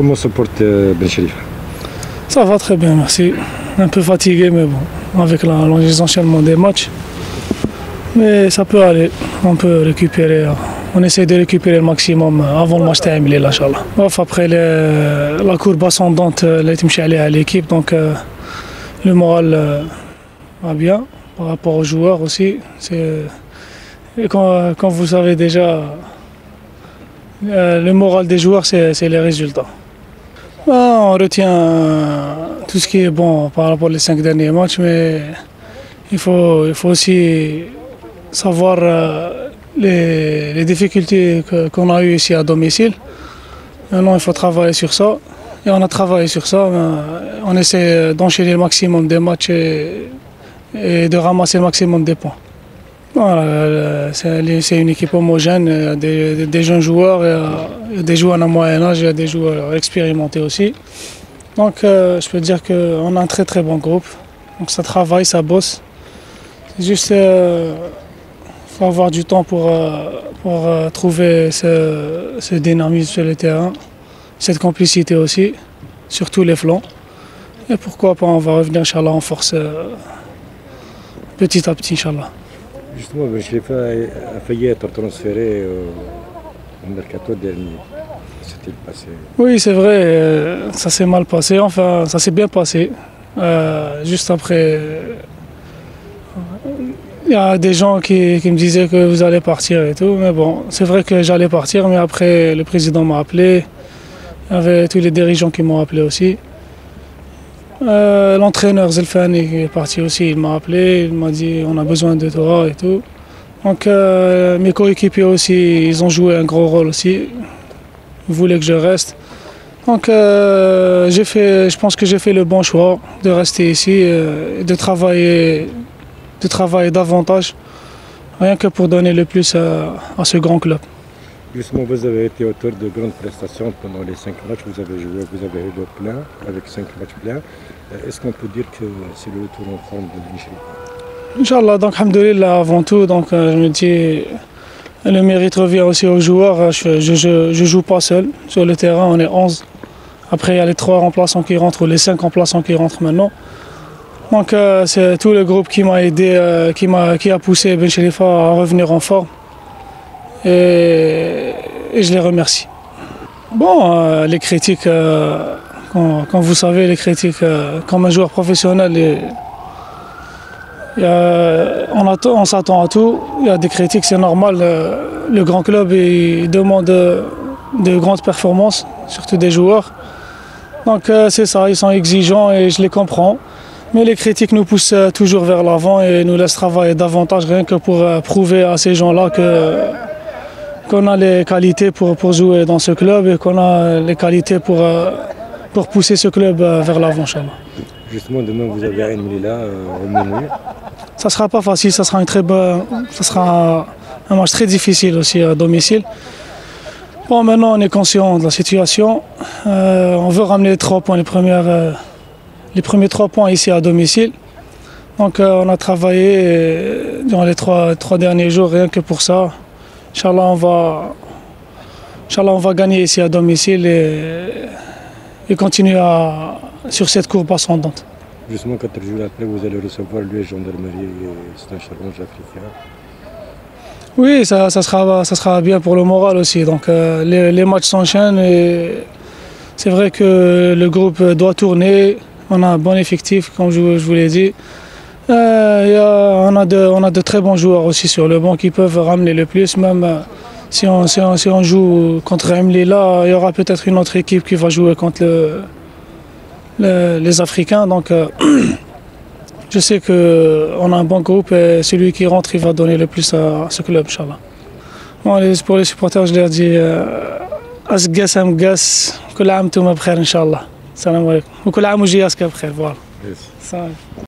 Comment se porte Bencherifa? Ça va très bien, merci. Un peu fatigué, mais bon, avec les enchaînements des matchs. Mais ça peut aller, on peut récupérer. On essaie de récupérer le maximum avant le match de Ain Mlila, Inch'Allah. Après la courbe ascendante, l'équipe, donc le moral va bien par rapport aux joueurs aussi. Et quand vous savez déjà le moral des joueurs, c'est les résultats. On retient tout ce qui est bon par rapport aux 5 derniers matchs, mais il faut aussi savoir les difficultés qu'on a eues ici à domicile. Maintenant, il faut travailler sur ça. Et on a travaillé sur ça. On essaie d'enchaîner le maximum des matchs et de ramasser le maximum des points. Voilà, c'est une équipe homogène, il y a des jeunes joueurs, il y a des joueurs à moyen âge, il y a des joueurs expérimentés aussi. Donc je peux dire qu'on a un très très bon groupe, donc ça travaille, ça bosse. C'est juste faut avoir du temps pour trouver ce dynamisme sur le terrain, cette complicité aussi, sur tous les flancs. Et pourquoi pas, on va revenir Inch'Allah en force petit à petit Inch'Allah. Justement, Bencherifa a failli être transféré au mercato dernier. S'est-il passé? Oui, c'est vrai, ça s'est mal passé. Enfin, ça s'est bien passé. Juste après, il y a des gens qui me disaient que vous allez partir et tout. Mais bon, c'est vrai que j'allais partir, mais après, le président m'a appelé. Il y avait tous les dirigeants qui m'ont appelé aussi. L'entraîneur Zelfani qui est parti aussi, il m'a appelé, il m'a dit on a besoin de toi et tout. Donc mes coéquipiers aussi, ils ont joué un gros rôle aussi. Ils voulaient que je reste. Donc je pense que j'ai fait le bon choix de rester ici, et de travailler davantage, rien que pour donner le plus à ce grand club. Justement, vous avez été auteur de grandes prestations pendant les 5 matchs, vous avez joué, vous avez eu le plein, avec 5 matchs pleins. Est-ce qu'on peut dire que c'est le retour en forme de Bencherifa? Inch'Allah, donc alhamdoulilah avant tout, donc je me dis, le mérite revient aussi aux joueurs, je joue pas seul, sur le terrain on est 11, après il y a les 3 remplaçants qui rentrent, ou les 5 remplaçants qui rentrent maintenant. Donc c'est tout le groupe qui m'a aidé, qui a poussé Bencherifa à revenir en forme. Et je les remercie. Bon, les critiques, quand vous savez, les critiques, comme un joueur professionnel, on s'attend à tout. Il y a des critiques, c'est normal. Le grand club il demande de grandes performances, surtout des joueurs. Donc c'est ça, ils sont exigeants et je les comprends. Mais les critiques nous poussent toujours vers l'avant et nous laissent travailler davantage, rien que pour prouver à ces gens-là qu'on a les qualités pour jouer dans ce club et qu'on a les qualités pour pousser ce club vers l'avant. Justement, demain, vous avez Ain Mlila au menu. Ça ne sera pas facile, ça sera un match très difficile aussi à domicile. Bon, maintenant, on est conscient de la situation. On veut ramener les 3 points, les premiers 3 points ici à domicile. Donc, on a travaillé durant les 3 derniers jours, rien que pour ça. Inch'Allah, on va gagner ici à domicile et continuer sur cette courbe ascendante. Justement, 4 jours après, vous allez recevoir les gendarmeries, c'est un challenge africain. Oui, ça sera bien pour le moral aussi. Donc, les matchs s'enchaînent et c'est vrai que le groupe doit tourner. On a un bon effectif, comme je vous l'ai dit. On a de très bons joueurs aussi sur le banc qui peuvent ramener le plus. Même si on joue contre Ain Mlila, il y aura peut-être une autre équipe qui va jouer contre les Africains. Donc je sais qu'on a un bon groupe et celui qui rentre, il va donner le plus à ce club, Inch'Allah. Bon, pour les supporters, je leur dis Asgas Amgas, Koul Aam Touma Bkhair, Inch'Allah. Salam alaikum. Koul Aam Oujias Bkhair, voilà.